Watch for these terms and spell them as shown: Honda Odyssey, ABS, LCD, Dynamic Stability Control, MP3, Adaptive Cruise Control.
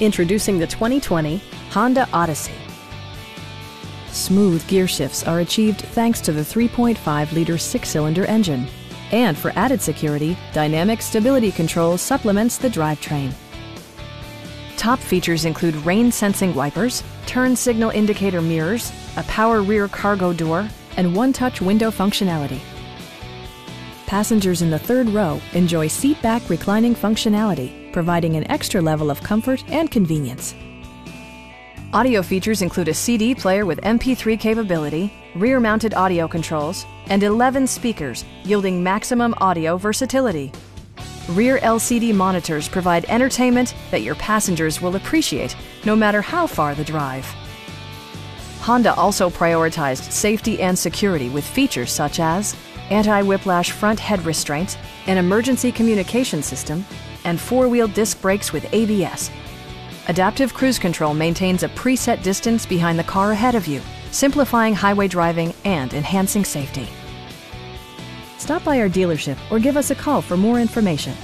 Introducing the 2020 Honda Odyssey. Smooth gear shifts are achieved thanks to the 3.5-liter six-cylinder engine. And for added security, Dynamic Stability Control supplements the drivetrain. Top features include rain-sensing wipers, turn signal indicator mirrors, a power rear cargo door, and one-touch window functionality. Passengers in the third row enjoy seat-back reclining functionality, providing an extra level of comfort and convenience. Audio features include a CD player with MP3 capability, rear-mounted audio controls, and 11 speakers, yielding maximum audio versatility. Rear LCD monitors provide entertainment that your passengers will appreciate, no matter how far the drive. Honda also prioritized safety and security with features such as anti-whiplash front head restraints, an emergency communication system, and four-wheel disc brakes with ABS. Adaptive Cruise Control maintains a preset distance behind the car ahead of you, simplifying highway driving and enhancing safety. Stop by our dealership or give us a call for more information.